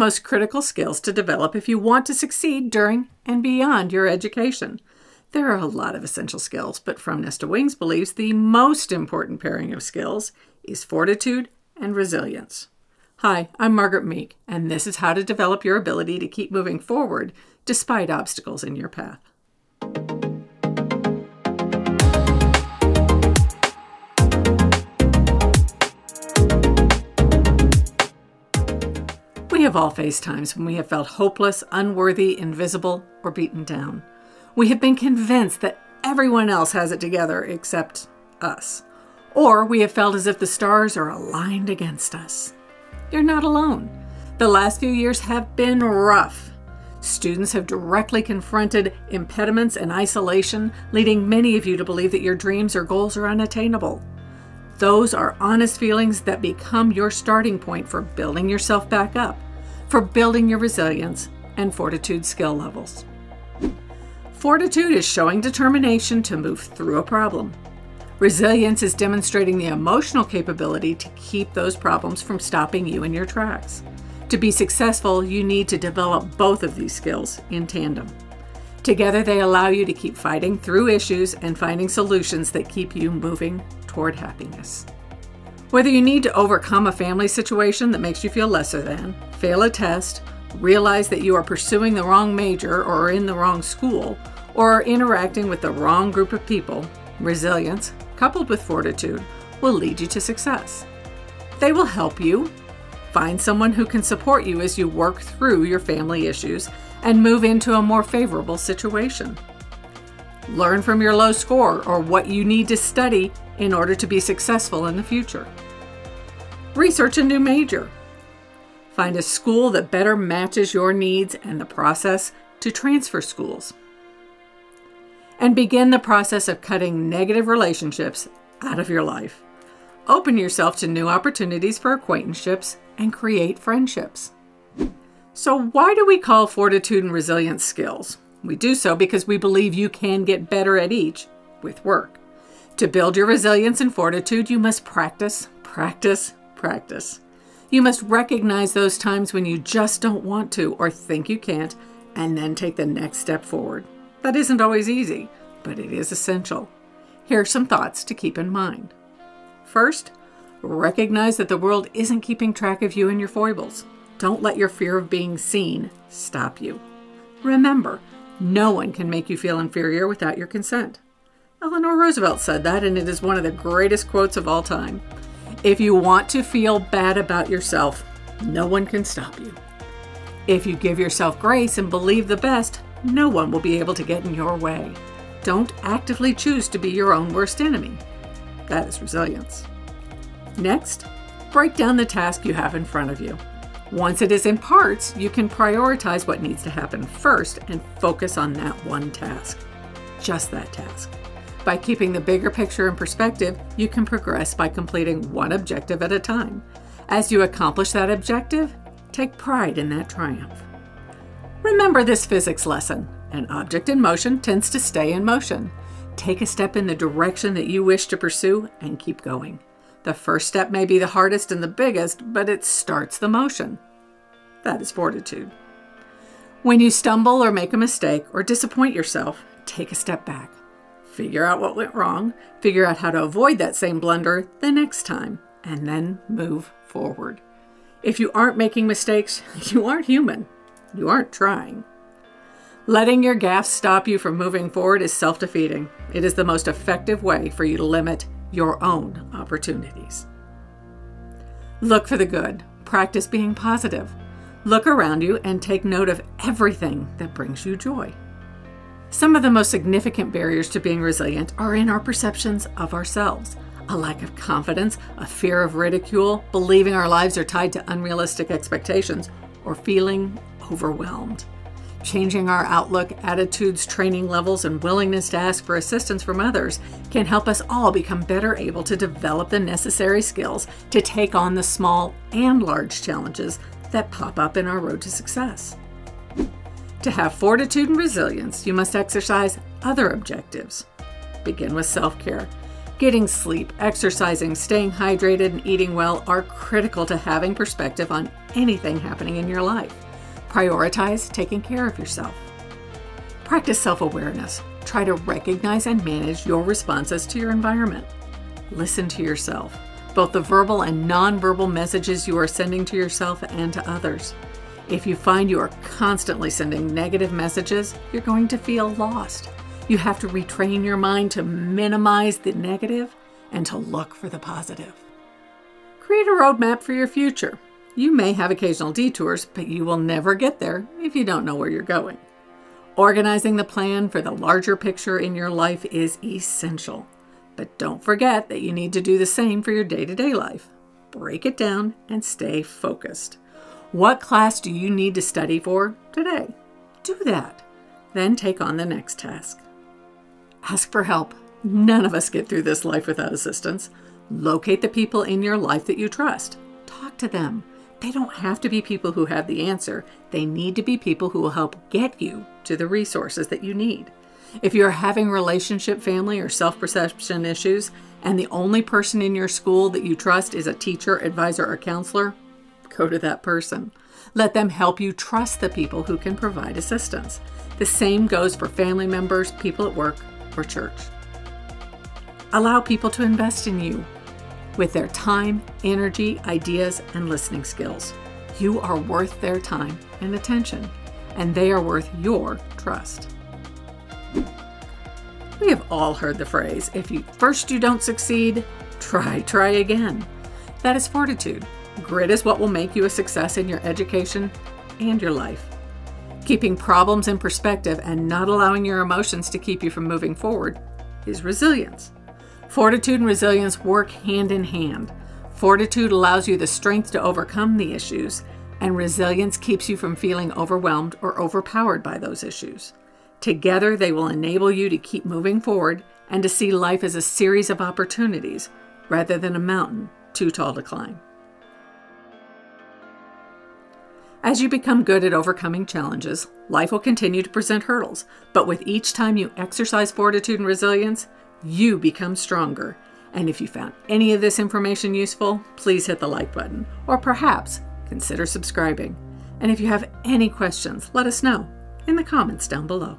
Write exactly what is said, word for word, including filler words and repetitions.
most critical skills to develop if you want to succeed during and beyond your education. There are a lot of essential skills, but From Nest to Wings believes the most important pairing of skills is fortitude and resilience. Hi, I'm Margaret Meek, and this is how to develop your ability to keep moving forward despite obstacles in your path. We have all faced times when we have felt hopeless, unworthy, invisible, or beaten down. We have been convinced that everyone else has it together except us. Or we have felt as if the stars are aligned against us. You're not alone. The last few years have been rough. Students have directly confronted impediments and isolation, leading many of you to believe that your dreams or goals are unattainable. Those are honest feelings that become your starting point for building yourself back up, for building your resilience and fortitude skill levels. Fortitude is showing determination to move through a problem. Resilience is demonstrating the emotional capability to keep those problems from stopping you in your tracks. To be successful, you need to develop both of these skills in tandem. Together, they allow you to keep fighting through issues and finding solutions that keep you moving toward happiness. Whether you need to overcome a family situation that makes you feel lesser than, fail a test, realize that you are pursuing the wrong major or are in the wrong school, or are interacting with the wrong group of people, resilience, coupled with fortitude, will lead you to success. They will help you find someone who can support you as you work through your family issues and move into a more favorable situation. Learn from your low score or what you need to study in order to be successful in the future. Research a new major. Find a school that better matches your needs and the process to transfer schools. And begin the process of cutting negative relationships out of your life. Open yourself to new opportunities for acquaintanceships and create friendships. So why do we call fortitude and resilience skills? We do so because we believe you can get better at each with work. To build your resilience and fortitude, you must practice, practice, practice. You must recognize those times when you just don't want to or think you can't, and then take the next step forward. That isn't always easy, but it is essential. Here are some thoughts to keep in mind. First, recognize that the world isn't keeping track of you and your foibles. Don't let your fear of being seen stop you. Remember, no one can make you feel inferior without your consent. Eleanor Roosevelt said that, and it is one of the greatest quotes of all time. If you want to feel bad about yourself, no one can stop you. If you give yourself grace and believe the best, no one will be able to get in your way. Don't actively choose to be your own worst enemy. That is resilience. Next, break down the task you have in front of you. Once it is in parts, you can prioritize what needs to happen first and focus on that one task, just that task. By keeping the bigger picture in perspective, you can progress by completing one objective at a time. As you accomplish that objective, take pride in that triumph. Remember this physics lesson. An object in motion tends to stay in motion. Take a step in the direction that you wish to pursue and keep going. The first step may be the hardest and the biggest, but it starts the motion. That is fortitude. When you stumble or make a mistake or disappoint yourself, take a step back. Figure out what went wrong, figure out how to avoid that same blunder the next time, and then move forward. If you aren't making mistakes, you aren't human. You aren't trying. Letting your gaffes stop you from moving forward is self-defeating. It is the most effective way for you to limit your own opportunities. Look for the good. Practice being positive. Look around you and take note of everything that brings you joy. Some of the most significant barriers to being resilient are in our perceptions of ourselves. A lack of confidence, a fear of ridicule, believing our lives are tied to unrealistic expectations, or feeling overwhelmed. Changing our outlook, attitudes, training levels, and willingness to ask for assistance from others can help us all become better able to develop the necessary skills to take on the small and large challenges that pop up in our road to success. To have fortitude and resilience, you must exercise other objectives. Begin with self-care. Getting sleep, exercising, staying hydrated, and eating well are critical to having perspective on anything happening in your life. Prioritize taking care of yourself. Practice self-awareness. Try to recognize and manage your responses to your environment. Listen to yourself, both the verbal and non-verbal messages you are sending to yourself and to others. If you find you are constantly sending negative messages, you're going to feel lost. You have to retrain your mind to minimize the negative and to look for the positive. Create a roadmap for your future. You may have occasional detours, but you will never get there if you don't know where you're going. Organizing the plan for the larger picture in your life is essential, but don't forget that you need to do the same for your day-to-day life. Break it down and stay focused. What class do you need to study for today? Do that. Then take on the next task. Ask for help. None of us get through this life without assistance. Locate the people in your life that you trust. Talk to them. They don't have to be people who have the answer. They need to be people who will help get you to the resources that you need. If you're having relationship, family, or self-perception issues, and the only person in your school that you trust is a teacher, advisor, or counselor, go to that person. Let them help you trust the people who can provide assistance. The same goes for family members, people at work, or church. Allow people to invest in you with their time, energy, ideas, and listening skills. You are worth their time and attention, and they are worth your trust. We have all heard the phrase, if you first you don't succeed, try, try again. That is fortitude. Grit is what will make you a success in your education and your life. Keeping problems in perspective and not allowing your emotions to keep you from moving forward is resilience. Fortitude and resilience work hand in hand. Fortitude allows you the strength to overcome the issues, and resilience keeps you from feeling overwhelmed or overpowered by those issues. Together, they will enable you to keep moving forward and to see life as a series of opportunities rather than a mountain too tall to climb. As you become good at overcoming challenges, life will continue to present hurdles, but with each time you exercise fortitude and resilience, you become stronger. And if you found any of this information useful, please hit the like button, or perhaps consider subscribing. And if you have any questions, let us know in the comments down below.